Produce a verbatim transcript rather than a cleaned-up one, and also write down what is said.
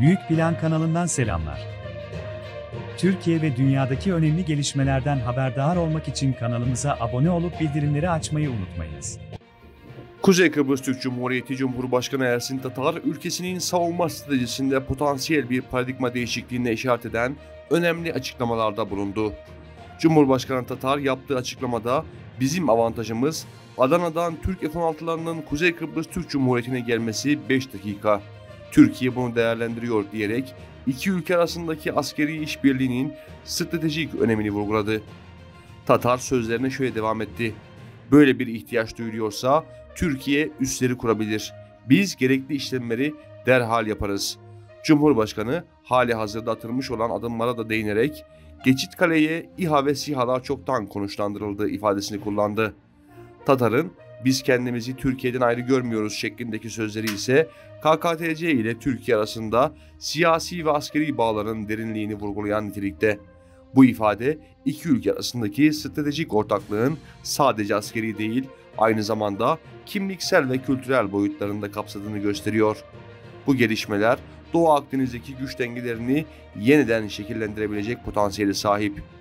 Büyük Plan kanalından selamlar. Türkiye ve dünyadaki önemli gelişmelerden haberdar olmak için kanalımıza abone olup bildirimleri açmayı unutmayınız. Kuzey Kıbrıs Türk Cumhuriyeti Cumhurbaşkanı Ersin Tatar, ülkesinin savunma stratejisinde potansiyel bir paradigma değişikliğine işaret eden önemli açıklamalarda bulundu. Cumhurbaşkanı Tatar yaptığı açıklamada, "Bizim avantajımız, Adana'dan Türk F on altılarının Kuzey Kıbrıs Türk Cumhuriyeti'ne gelmesi beş dakika. Türkiye bunu değerlendiriyor" diyerek iki ülke arasındaki askeri işbirliğinin stratejik önemini vurguladı. Tatar sözlerine şöyle devam etti: "Böyle bir ihtiyaç duyuluyorsa Türkiye üsleri kurabilir. Biz gerekli işlemleri derhal yaparız." Cumhurbaşkanı hali hazırda atılmış olan adımlara da değinerek Geçitkale'ye İHA ve SİHA'lar çoktan konuşlandırıldığı ifadesini kullandı. Tatar'ın "Biz kendimizi Türkiye'den ayrı görmüyoruz" şeklindeki sözleri ise K K T C ile Türkiye arasında siyasi ve askeri bağların derinliğini vurgulayan nitelikte. Bu ifade iki ülke arasındaki stratejik ortaklığın sadece askeri değil, aynı zamanda kimliksel ve kültürel boyutlarında kapsadığını gösteriyor. Bu gelişmeler Doğu Akdeniz'deki güç dengelerini yeniden şekillendirebilecek potansiyeli sahip.